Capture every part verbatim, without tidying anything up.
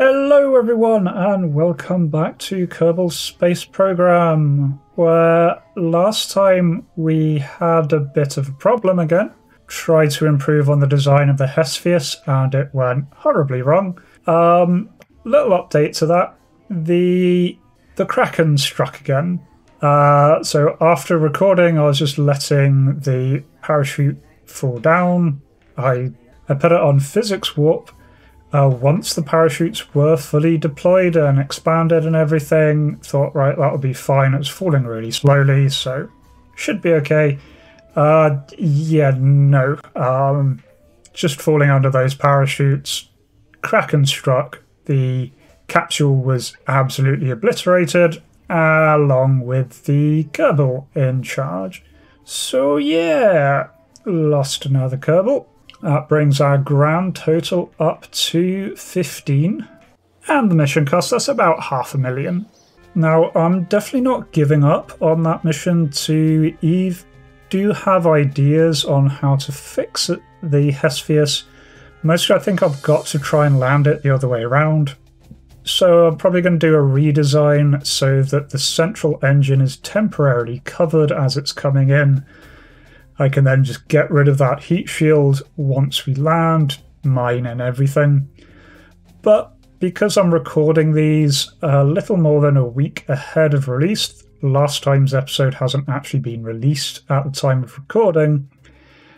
Hello everyone and welcome back to Kerbal Space Program, where last time we had a bit of a problem again. Tried to improve on the design of the Hesperus and it went horribly wrong. Um, little update to that, the the Kraken struck again. Uh, so after recording I was just letting the parachute fall down. I, I put it on physics warp. Uh, once the parachutes were fully deployed and expanded and everything, thought, right, that'll be fine. It was falling really slowly, so should be okay. Uh, yeah, no. Um, just falling under those parachutes. Kraken struck. The capsule was absolutely obliterated, along with the Kerbal in charge. So, yeah, lost another Kerbal. That brings our grand total up to fifteen, and the mission cost us about half a million. Now, I'm definitely not giving up on that mission to Eve. Do have ideas on how to fix it, the Hesperus. Mostly I think I've got to try and land it the other way around. So I'm probably going to do a redesign so that the central engine is temporarily covered as it's coming in. I can then just get rid of that heat shield once we land, mine and everything. But because I'm recording these a little more than a week ahead of release, last time's episode hasn't actually been released at the time of recording,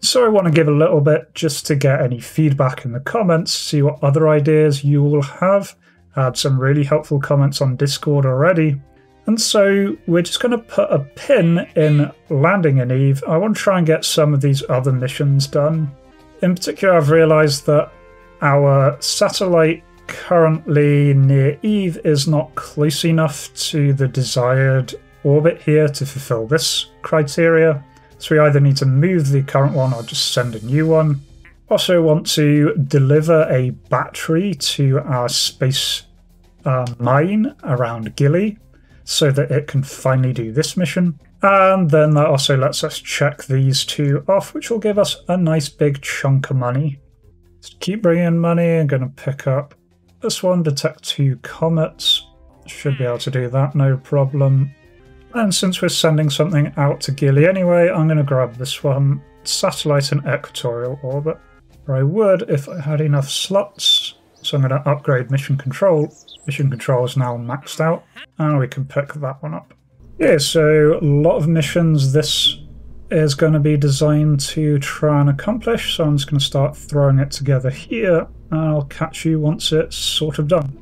so I want to give a little bit just to get any feedback in the comments, see what other ideas you all have. I had some really helpful comments on Discord already. And so we're just going to put a pin in landing in Eve. I want to try and get some of these other missions done. In particular, I've realised that our satellite currently near Eve is not close enough to the desired orbit here to fulfil this criteria. So we either need to move the current one or just send a new one. Also want to deliver a battery to our space uh, mine around Gilly, so that it can finally do this mission. And then that also lets us check these two off, which will give us a nice big chunk of money. Just keep bringing in money. I'm going to pick up this one, detect two comets. Should be able to do that, no problem. And since we're sending something out to Gilly anyway, I'm going to grab this one, satellite in equatorial orbit. Or I would if I had enough slots. So I'm going to upgrade mission control. Mission control is now maxed out, and we can pick that one up. Yeah, so a lot of missions this is going to be designed to try and accomplish, so I'm just going to start throwing it together here, and I'll catch you once it's sort of done.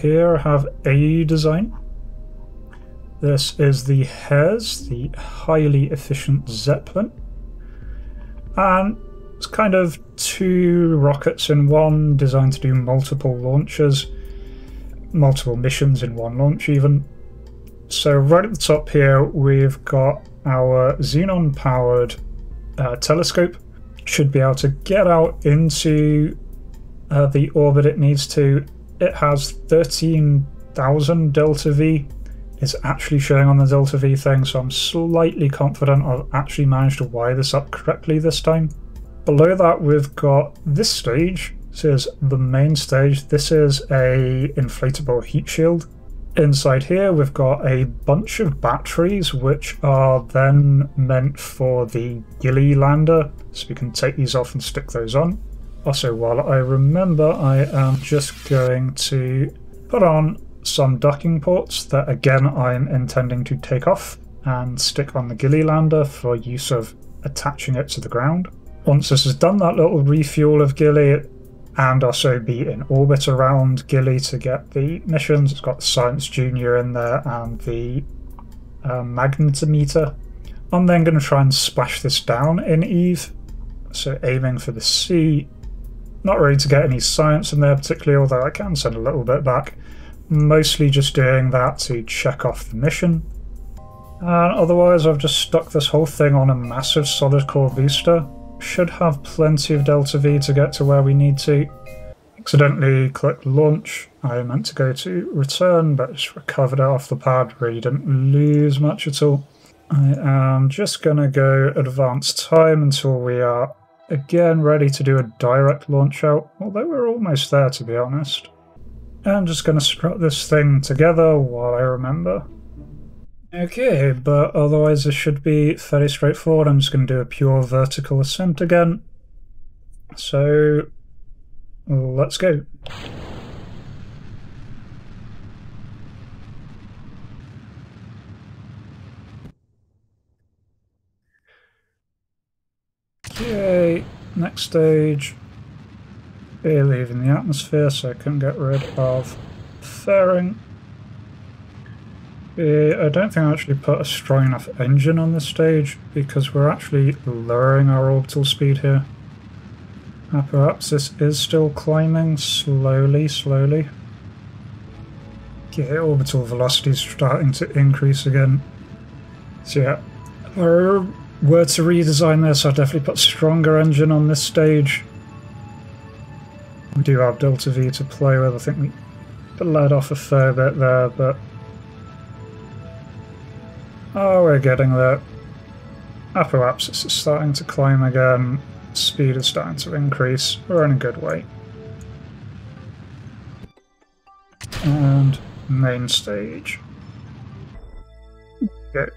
Here I have a design. This is the H E Z, the highly efficient zeppelin, and it's kind of two rockets in one, designed to do multiple launches, multiple missions in one launch even. So right at the top here we've got our xenon powered uh, telescope. Should be able to get out into uh, the orbit it needs to. It has thirteen thousand delta V. It's actually showing on the delta V thing, so I'm slightly confident I've actually managed to wire this up correctly this time. Below that we've got this stage. This is the main stage. This is a inflatable heat shield. Inside here we've got a bunch of batteries which are then meant for the Gilly lander, so we can take these off and stick those on. Also, while I remember, I am just going to put on some docking ports that again I'm intending to take off and stick on the Gilly lander for use of attaching it to the ground. Once this is done, that little refuel of Gilly, and also be in orbit around Gilly to get the missions. It's got Science Junior in there and the uh, magnetometer. I'm then going to try and splash this down in Eve, so aiming for the sea. Not ready to get any science in there particularly, although I can send a little bit back. Mostly just doing that to check off the mission. And otherwise I've just stuck this whole thing on a massive solid core booster. Should have plenty of delta V to get to where we need to. Accidentally clicked launch. I meant to go to return, but just recovered it off the pad. Really didn't lose much at all. I am just going to go advanced time until we are again ready to do a direct launch out, although we're almost there to be honest. I'm just going to strap this thing together while I remember. Okay, but otherwise this should be fairly straightforward. I'm just going to do a pure vertical ascent again. So, let's go. Okay, next stage. We're leaving the atmosphere, so I can get rid of fairing. I don't think I actually put a strong enough engine on this stage because we're actually lowering our orbital speed here. Now perhaps this is still climbing slowly, slowly. Okay, orbital velocity is starting to increase again. So yeah, if I were to redesign this, I'd definitely put a stronger engine on this stage. We do have delta V to play with. I think we bled off a fair bit there, but oh, we're getting there. Apoapsis is starting to climb again. Speed is starting to increase. We're in a good way. And main stage. Okay.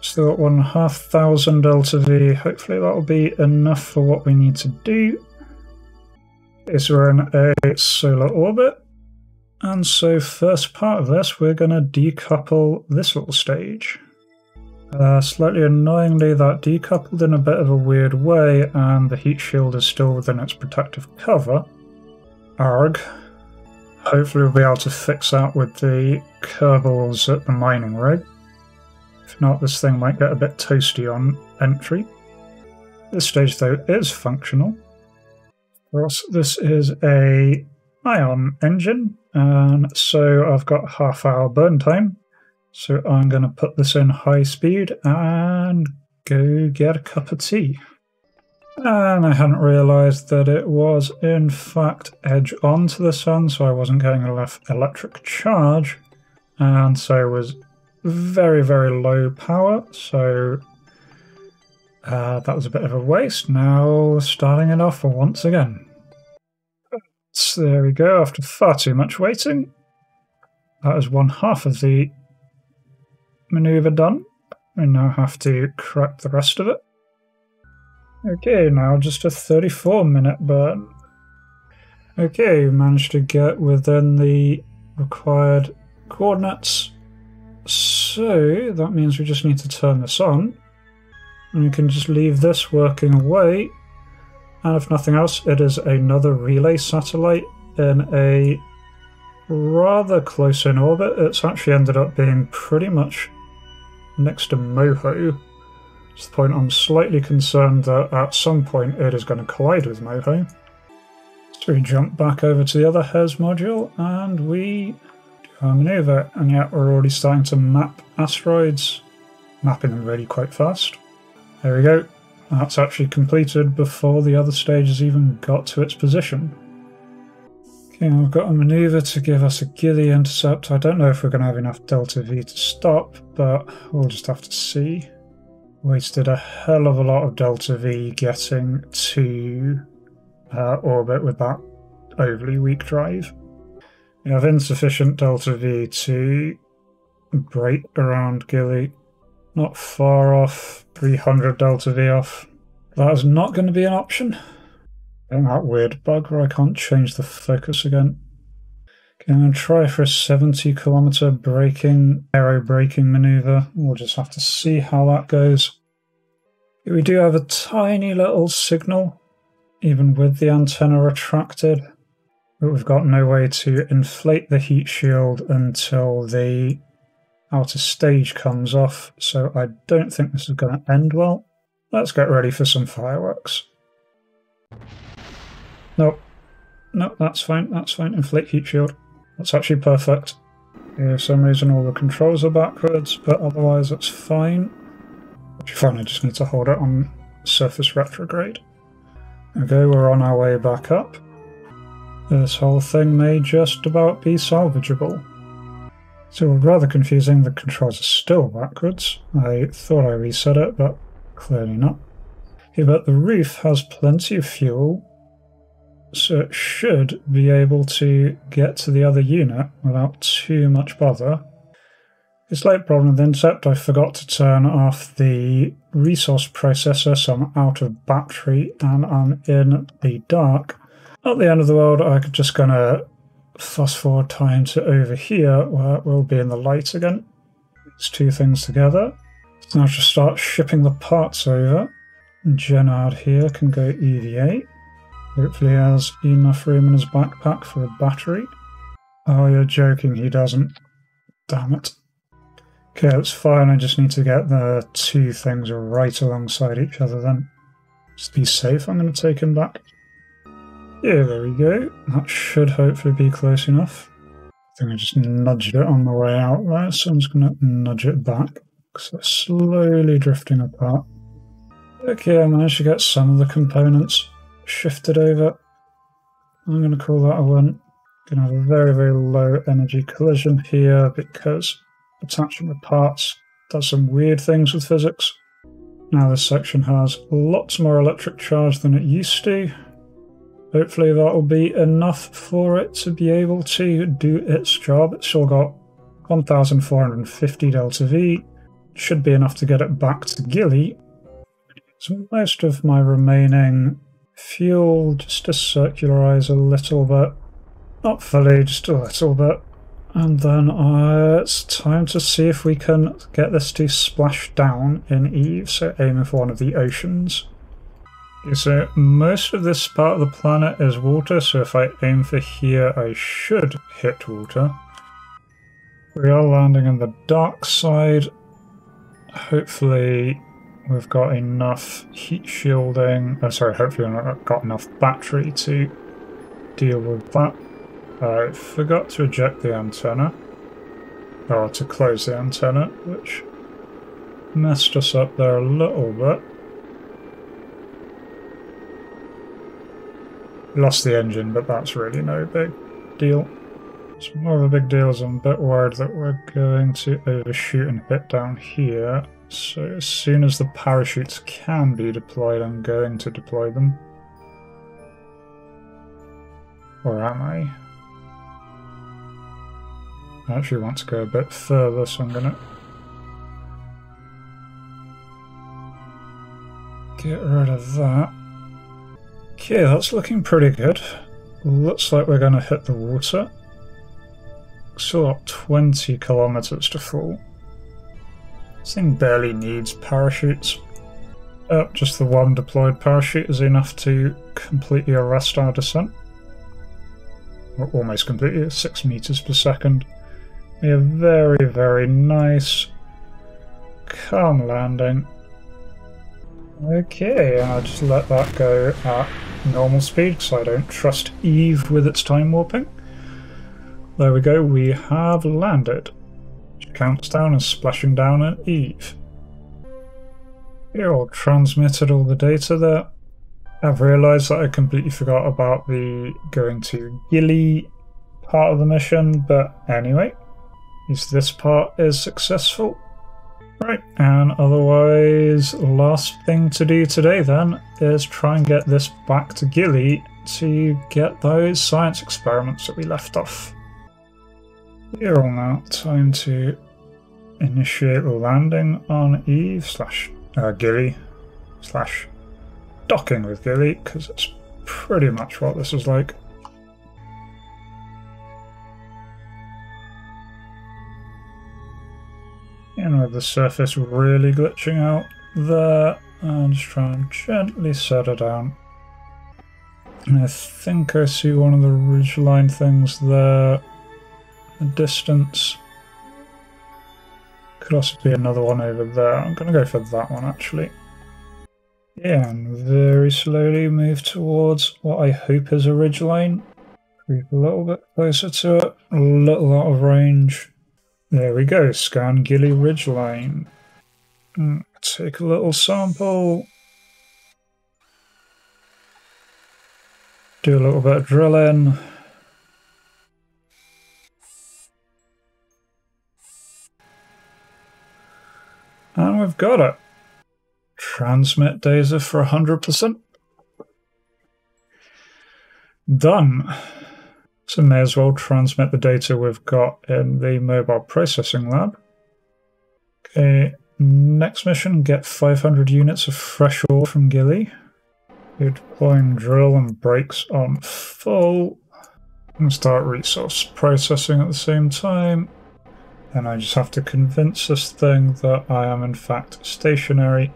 Still got one half thousand delta V. Hopefully that'll be enough for what we need to do. Is we're in a solar orbit. And so first part of this, we're going to decouple this little stage. Uh, slightly annoyingly, that decoupled in a bit of a weird way, and the heat shield is still within its protective cover. Arg. Hopefully we'll be able to fix that with the Kerbals at the mining rig. If not, this thing might get a bit toasty on entry. This stage, though, is functional. For us, this is a ion engine, and so I've got half hour burn time, so I'm going to put this in high speed and go get a cup of tea. And I hadn't realised that it was in fact edge on to the sun, so I wasn't getting enough electric charge, and so it was very very low power, so uh, that was a bit of a waste. Now starting it off once again. There we go, after far too much waiting. That is one half of the manoeuvre done. We now have to crack the rest of it. Okay, now just a thirty-four minute burn. Okay, we managed to get within the required coordinates. So, that means we just need to turn this on. And we can just leave this working away. And if nothing else, it is another relay satellite in a rather close-in orbit. It's actually ended up being pretty much next to Moho. It's the point I'm slightly concerned that at some point it is going to collide with Moho. So we jump back over to the other H E S module and we do our manoeuvre. And yet we're already starting to map asteroids, mapping them really quite fast. There we go. That's actually completed before the other stage has even got to its position. Okay, I've got a manoeuvre to give us a Gilly intercept. I don't know if we're going to have enough delta V to stop, but we'll just have to see. Wasted a hell of a lot of delta V getting to uh, orbit with that overly weak drive. You have insufficient delta V to break around Gilly. Not far off, three hundred delta V off. That is not going to be an option. And that weird bug where I can't change the focus again. Okay, I'm going to try for a seventy kilometer braking, aero braking maneuver. We'll just have to see how that goes. We do have a tiny little signal, even with the antenna retracted. But we've got no way to inflate the heat shield until the outer stage comes off, so I don't think this is going to end well. Let's get ready for some fireworks. Nope. Nope, that's fine, that's fine. Inflate heat shield. That's actually perfect. Okay, for some reason all the controls are backwards, but otherwise it's fine. Which is fine, I just need to hold it on surface retrograde. Okay, we're on our way back up. This whole thing may just about be salvageable. So rather confusing, the controls are still backwards. I thought I reset it, but clearly not. Okay, but the reef has plenty of fuel, so it should be able to get to the other unit without too much bother. It's late problem with intercept. I forgot to turn off the resource processor, so I'm out of battery and I'm in the dark. At the end of the world, I'm just going to fast forward time to over here, where we'll be in the light again. It's two things together. Now just start shipping the parts over. Genard here can go E V A. Hopefully he has enough room in his backpack for a battery. Oh, you're joking, he doesn't. Damn it. Okay, that's fine, I just need to get the two things right alongside each other then. Just to be safe, I'm going to take him back. Yeah, there we go. That should hopefully be close enough. I think I just nudged it on the way out there, so I'm just going to nudge it back, because they're slowly drifting apart. Okay, I managed to get some of the components shifted over. I'm going to call that a win. Going to have a very, very low energy collision here, because attaching the parts does some weird things with physics. Now this section has lots more electric charge than it used to. Hopefully that will be enough for it to be able to do its job. It's still got one thousand four hundred fifty delta V. Should be enough to get it back to Gilly. So most of my remaining fuel, just to circularize a little bit. Not fully, just a little bit. And then uh, it's time to see if we can get this to splash down in Eve, so aiming for one of the oceans. So most of this part of the planet is water, so if I aim for here I should hit water. We are landing on the dark side. Hopefully we've got enough heat shielding, oh, sorry, hopefully we've got enough battery to deal with that. I forgot to eject the antenna, or to close the antenna, which messed us up there a little bit. Lost the engine, but that's really no big deal. It's more of a big deal, as I'm a bit worried that we're going to overshoot and hit down here. So as soon as the parachutes can be deployed, I'm going to deploy them. Or am I? I actually want to go a bit further, so I'm gonna get rid of that. Okay, that's looking pretty good. Looks like we're gonna hit the water. Still got twenty kilometers to fall. This thing barely needs parachutes. Oh, just the one deployed parachute is enough to completely arrest our descent. Well, almost completely, six meters per second. Yeah, very, very nice, calm landing. Okay, I'll just let that go at normal speed, because I don't trust Eve with its time warping. There we go, we have landed. Which counts down and splashing down at Eve. Here, all transmitted all the data there. I've realised that I completely forgot about the going to Gilly part of the mission, but anyway. Is this part is successful. Right, and otherwise last thing to do today then is try and get this back to Gilly to get those science experiments that we left off. You're all now. Time to initiate landing on Eve slash uh, Gilly slash docking with Gilly, because it's pretty much what this is like. And with the surface really glitching out there, I'll just try and gently set her down. And I think I see one of the ridgeline things there. The distance. Could also be another one over there. I'm going to go for that one actually. Yeah, and very slowly move towards what I hope is a ridgeline. Creep a little bit closer to it. A little out of range. There we go. Scan Gilly ridgeline. Take a little sample. Do a little bit of drilling. And we've got it. Transmit data for one hundred percent. Done. So may as well transmit the data we've got in the mobile processing lab. Okay, next mission, get five hundred units of fresh ore from Gilly. You're deploying drill and brakes on full. And start resource processing at the same time. Then I just have to convince this thing that I am in fact stationary.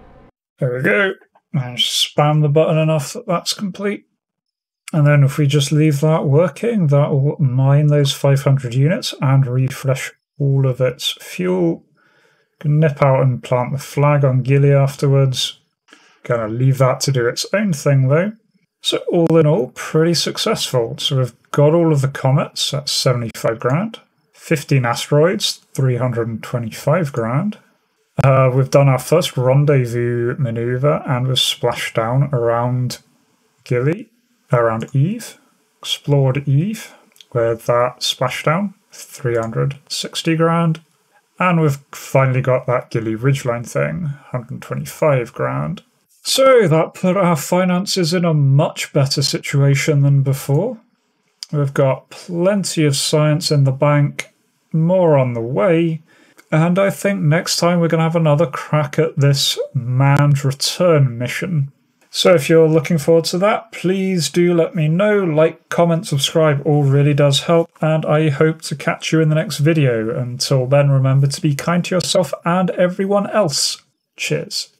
There we go. And just spam the button enough that that's complete. And then if we just leave that working, that will mine those five hundred units and refresh all of its fuel. Can nip out and plant the flag on Gilly afterwards. Gonna leave that to do its own thing though. So all in all, pretty successful. So we've got all of the comets, that's seventy-five grand. fifteen asteroids, three hundred twenty-five grand. Uh, we've done our first rendezvous maneuver and we've splashed down around Gilly, around Eve, explored Eve with that splashdown, three hundred sixty grand. And we've finally got that Gilly Ridgeline thing, one hundred twenty-five grand. So that put our finances in a much better situation than before. We've got plenty of science in the bank, more on the way. And I think next time we're going to have another crack at this manned return mission. So if you're looking forward to that, please do let me know. Like, comment, subscribe, all really does help. And I hope to catch you in the next video. Until then, remember to be kind to yourself and everyone else. Cheers.